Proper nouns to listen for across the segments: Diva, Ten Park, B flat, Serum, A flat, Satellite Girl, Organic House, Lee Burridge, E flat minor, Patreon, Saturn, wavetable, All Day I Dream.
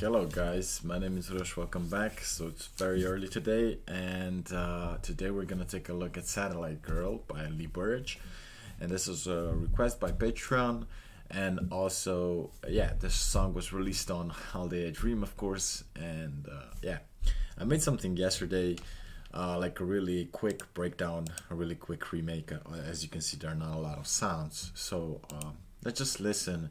Hello guys, my name is Rush, welcome back. So it's very early today, and today we're gonna take a look at Satellite Girl by Lee Burridge, and this is a request by Patreon. And also, yeah, this song was released on All Day I Dream, of course. And yeah, I made something yesterday, like a really quick breakdown, a really quick remake. As you can see, there are not a lot of sounds, so let's just listen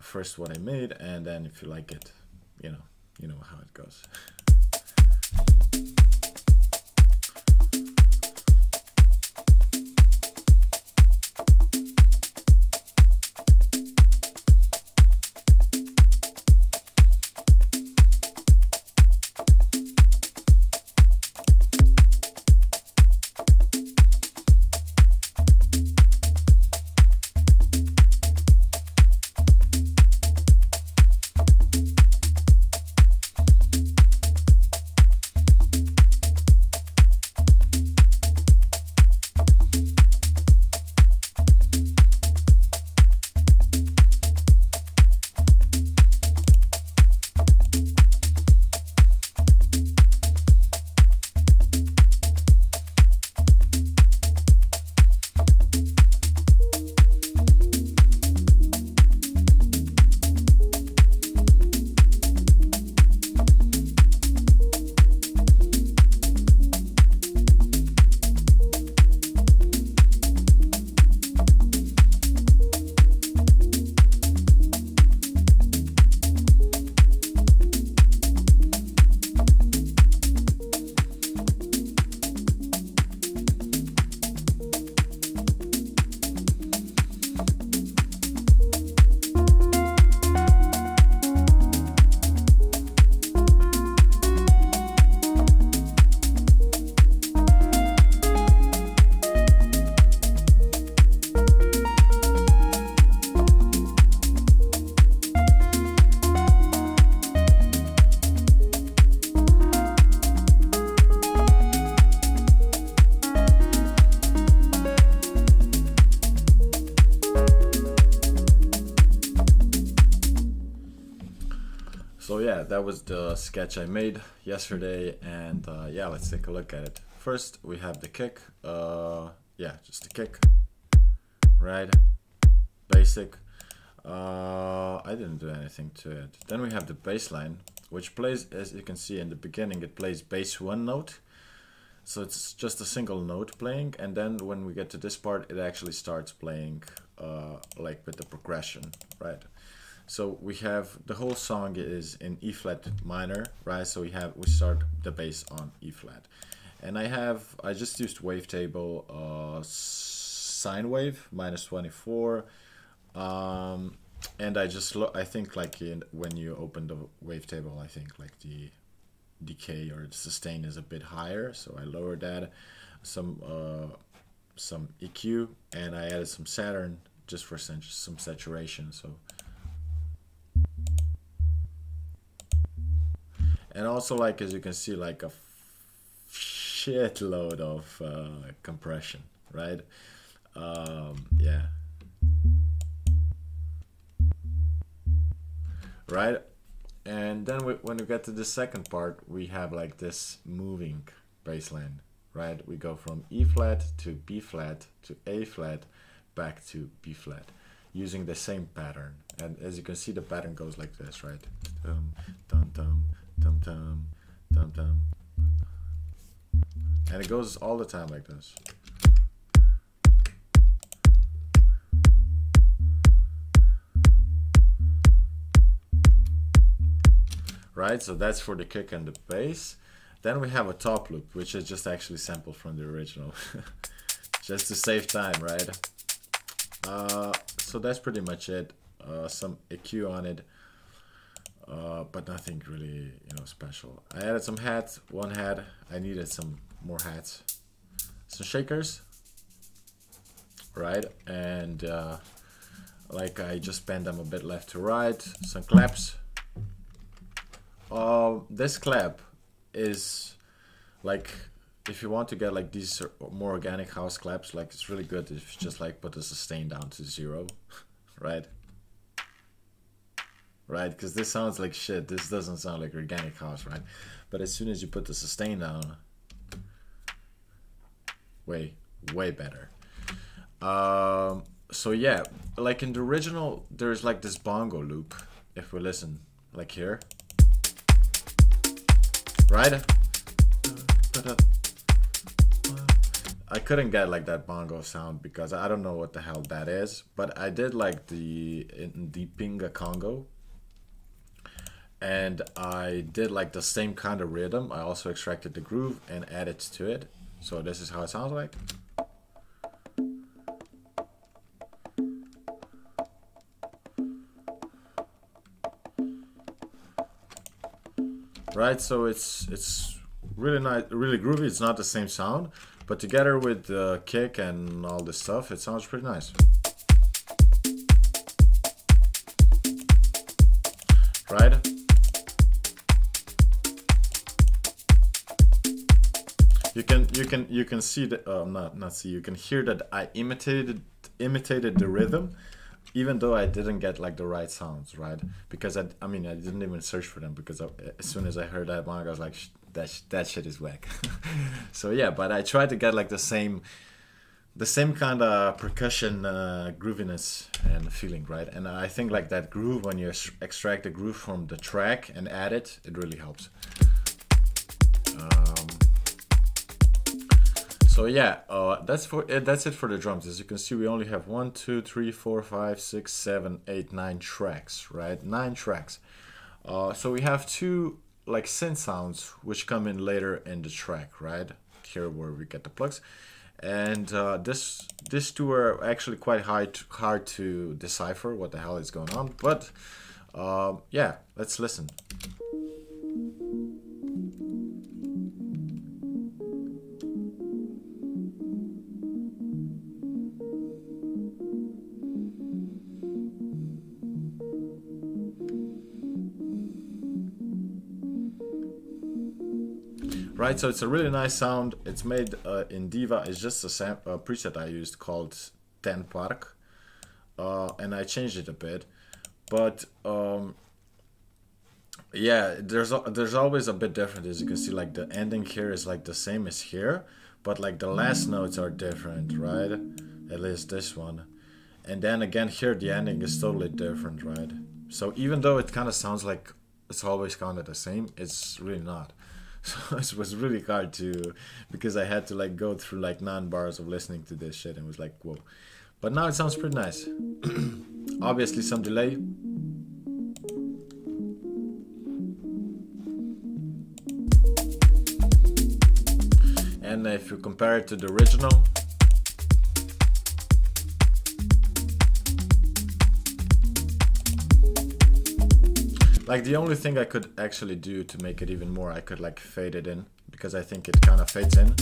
first what I made, and then if you like it, you know how it goes. So yeah, that was the sketch I made yesterday, and yeah, let's take a look at it. First we have the kick, yeah, just the kick, right? Basic, I didn't do anything to it. Then we have the bass line, which plays, as you can see in the beginning, it plays bass one note. So it's just a single note playing, and then when we get to this part, it actually starts playing like with the progression, right? So we have the whole song is in E flat minor, right? So we start the bass on E flat, and I just used wavetable sine wave -24, and I think like when you open the wavetable, I think like the decay or the sustain is a bit higher, so I lowered that, some EQ, and I added some Saturn just for some saturation. So. And also, like, as you can see, like a shitload of compression, right? Yeah. Right? And then when we get to the second part, we have like this moving bass line, right? We go from E flat to B flat to A flat back to B flat using the same pattern. And as you can see, the pattern goes like this, right? Dum, dum, dum, dum, dum, dum. And it goes all the time like this. Right, so that's for the kick and the bass. Then we have a top loop, which is just actually sampled from the original. Just to save time, right? So that's pretty much it. Some EQ on it. But nothing really, special. I added some hats, one hat. I needed some more hats, some shakers, right? And like I just bend them a bit left to right. Some claps. This clap is like, if you want to get like these more organic house claps, like it's really good if you just like put the sustain down to 0, right? right? Because this sounds like shit. This doesn't sound like organic house, right? But as soon as you put the sustain down, way better. So yeah, like in the original, there's like this bongo loop. If we listen, like here, right? I couldn't get like that bongo sound because I don't know what the hell that is, but I did like the pinga congo, and I did like the same kind of rhythm. I also extracted the groove and added to it. So this is how it sounds like. Right, so it's really nice, really groovy. It's not the same sound, but together with the kick and all this stuff, it sounds pretty nice. Right? You can see that you can hear that I imitated the rhythm, even though I didn't get like the right sounds, right? Because I mean, I didn't even search for them, because as soon as I heard that one, I was like, that shit is whack. So yeah, but I tried to get like the same kind of percussion grooviness and feeling, right? And I think like that groove, when you extract the groove from the track and add it, it really helps. So yeah, that's it for the drums. As you can see, we only have 1, 2, 3, 4, 5, 6, 7, 8, 9 tracks, right? 9 tracks. So we have 2 like synth sounds which come in later in the track, right? Here where we get the plugs, and these 2 are actually quite hard to decipher what the hell is going on. But yeah, let's listen. Right, so it's a really nice sound. It's made in Diva. It's just a preset I used called Ten Park, and I changed it a bit. But yeah, there's always a bit different. As you can see, like the ending here is like the same as here, but like the last notes are different, right? At least this one. And then again here, the ending is totally different, right? So even though it kind of sounds like it's always kind of the same, it's really not. So it was really hard to, because I had to like go through like 9 bars of listening to this shit, and was like, whoa. But now it sounds pretty nice. Obviously some delay. And if you compare it to the original, like the only thing I could actually do to make it even more, I could like fade it in, because I think it kind of fades in.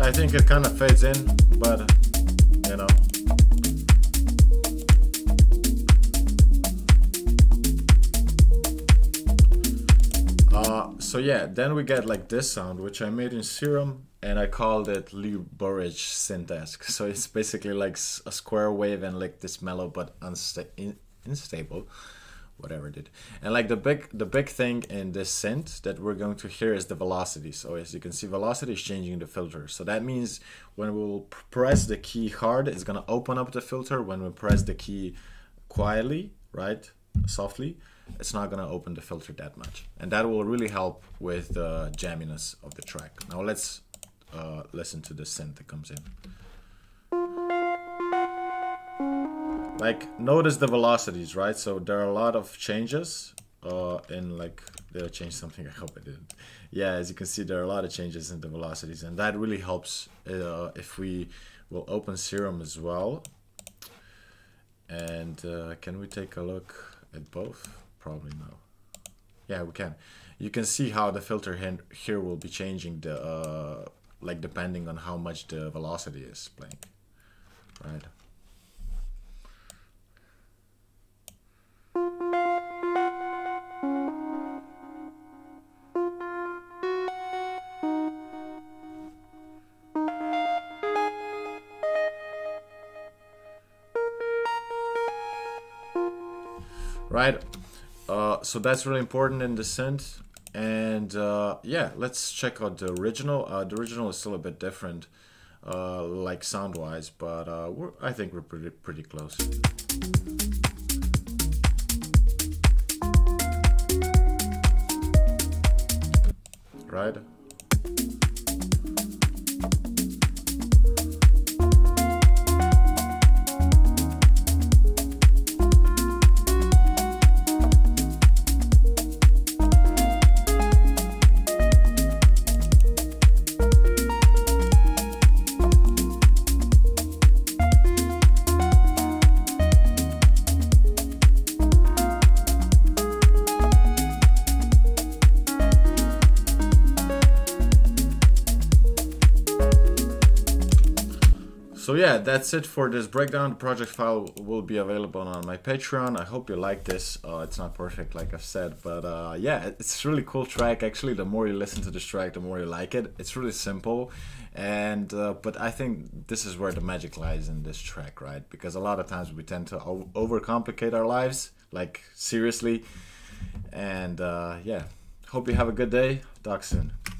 I think it kind of fades in, but you know. So yeah, then we get like this sound, which I made in Serum, and I called it Lee Burridge synth-esque. So it's basically like a square wave and like this mellow but unstable, whatever it did. And like the big thing in this synth that we're going to hear is the velocity. So as you can see, velocity is changing the filter. So that means when we'll press the key hard, it's gonna open up the filter. When we press the key quietly, right, softly, it's not gonna open the filter that much. And that will really help with the jamminess of the track. Now let's listen to the synth that comes in. Like, notice the velocities, right? So there are a lot of changes in like, did I change something? I hope I didn't. Yeah, as you can see, there are a lot of changes in the velocities, and that really helps if we will open Serum as well. And can we take a look at both? Probably no. Yeah, we can. You can see how the filter here will be changing the like depending on how much the velocity is playing, right? right? So that's really important in the synth. And yeah, let's check out the original. The original is still a bit different, like sound-wise, but I think we're pretty close. Right? So yeah, that's it for this breakdown. The project file will be available on my Patreon. I hope you like this. It's not perfect, like I've said, but yeah, it's a really cool track. Actually, the more you listen to this track, the more you like it. It's really simple, and but I think this is where the magic lies in this track, right? Because a lot of times we tend to overcomplicate our lives, like seriously. And yeah, hope you have a good day. Talk soon.